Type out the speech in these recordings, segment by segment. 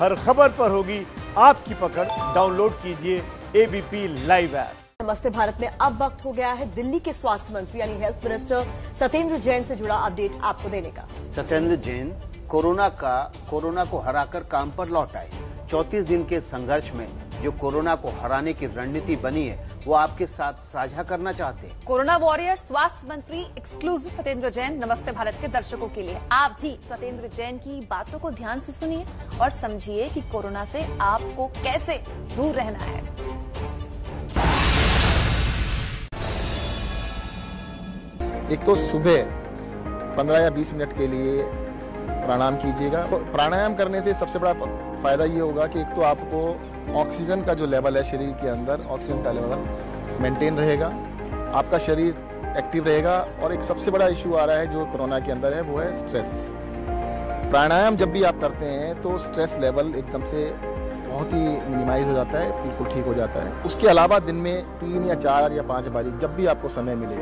हर खबर पर होगी आपकी पकड़। डाउनलोड कीजिए एबीपी लाइव ऐप। नमस्ते भारत में अब वक्त हो गया है दिल्ली के स्वास्थ्य मंत्री यानी हेल्थ मिनिस्टर सत्येंद्र जैन से जुड़ा अपडेट आपको देने का। सत्येंद्र जैन कोरोना को हराकर काम पर लौट आए। 34 दिन के संघर्ष में जो कोरोना को हराने की रणनीति बनी है वो आपके साथ साझा करना चाहते हैं। कोरोना वॉरियर स्वास्थ्य मंत्री एक्सक्लूसिव सत्येंद्र जैन नमस्ते भारत के दर्शकों के लिए। आप भी सत्येंद्र जैन की बातों को ध्यान से सुनिए और समझिए कि कोरोना से आपको कैसे दूर रहना है। एक तो सुबह 15 या 20 मिनट के लिए प्राणायाम कीजिएगा। तो प्राणायाम करने से सबसे बड़ा फायदा ये होगा कि एक तो आपको ऑक्सीजन का जो लेवल है शरीर के अंदर, ऑक्सीजन का लेवल मेंटेन रहेगा, आपका शरीर एक्टिव रहेगा। और एक सबसे बड़ा इशू आ रहा है जो कोरोना के अंदर है वो है स्ट्रेस। प्राणायाम जब भी आप करते हैं तो स्ट्रेस लेवल एकदम से बहुत ही मिनिमाइज हो जाता है, बिल्कुल ठीक हो जाता है। उसके अलावा दिन में 3 या 4 या 5 बारी जब भी आपको समय मिले,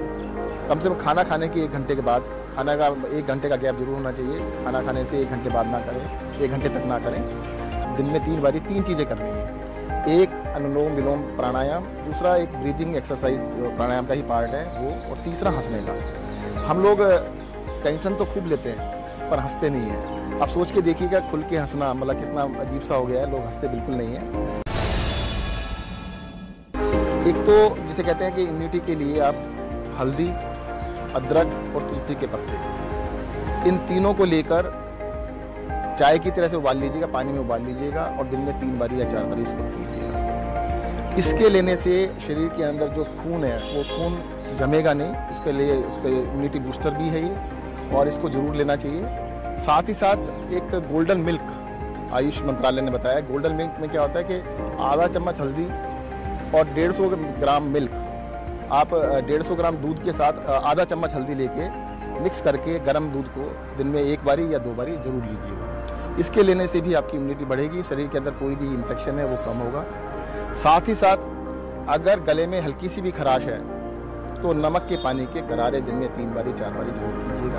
कम से कम खाना खाने के 1 घंटे के बाद, खाना का 1 घंटे का गैप जरूर होना चाहिए। खाना खाने से 1 घंटे बाद ना करें, 1 घंटे तक ना करें। दिन में 3 बारी 3 चीज़ें करनी है। एक अनुलोम विलोम प्राणायाम, दूसरा एक ब्रीदिंग एक्सरसाइज प्राणायाम का ही पार्ट है वो, और तीसरा हंसने का। हम लोग टेंशन तो खूब लेते हैं पर हंसते नहीं हैं। आप सोच के देखिएगा, खुल के हंसना मतलब कितना अजीब सा हो गया है, लोग हंसते बिल्कुल नहीं हैं। एक तो जिसे कहते हैं कि इम्यूनिटी के लिए आप हल्दी, अदरक और तुलसी के पत्ते, इन तीनों को लेकर चाय की तरह से उबाल लीजिएगा, पानी में उबाल लीजिएगा और दिन में 3 बारी या 4 बारी इसको पीजिएगा। इसके लेने से शरीर के अंदर जो खून है वो खून जमेगा नहीं, उसके लिए उसके इम्यूनिटी बूस्टर भी है ये, और इसको जरूर लेना चाहिए। साथ ही साथ एक गोल्डन मिल्क, आयुष मंत्रालय ने बताया। गोल्डन मिल्क में क्या होता है कि आधा चम्मच हल्दी और 150 ग्राम मिल्क, आप 150 ग्राम दूध के साथ आधा चम्मच हल्दी लेके मिक्स करके गर्म दूध को दिन में 1 बारी या 2 बारी जरूर लीजिएगा। इसके लेने से भी आपकी इम्यूनिटी बढ़ेगी, शरीर के अंदर कोई भी इन्फेक्शन है वो कम होगा। साथ ही साथ अगर गले में हल्की सी भी खराश है तो नमक के पानी के गरारे दिन में 3 बारी 4 बारी जरूर लीजिएगा।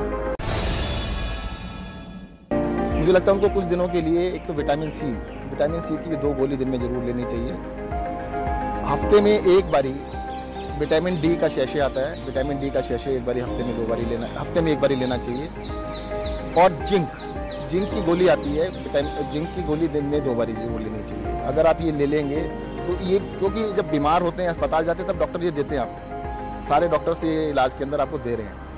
मुझे लगता है उनको कुछ दिनों के लिए एक तो विटामिन सी की 2 गोली दिन में जरूर लेनी चाहिए। हफ्ते में 1 बारी विटामिन डी का सैशे आता है, विटामिन डी का सैशे 1 बारी हफ्ते में 1 बारी लेना चाहिए। और जिंक की गोली आती है, जिंक की गोली दिन में 2 बारी जरूर लेनी चाहिए। अगर आप ये ले लेंगे तो ये, क्योंकि जब बीमार होते हैं अस्पताल जाते हैं तब डॉक्टर ये देते हैं आपको, सारे डॉक्टर से इलाज के अंदर आपको दे रहे हैं।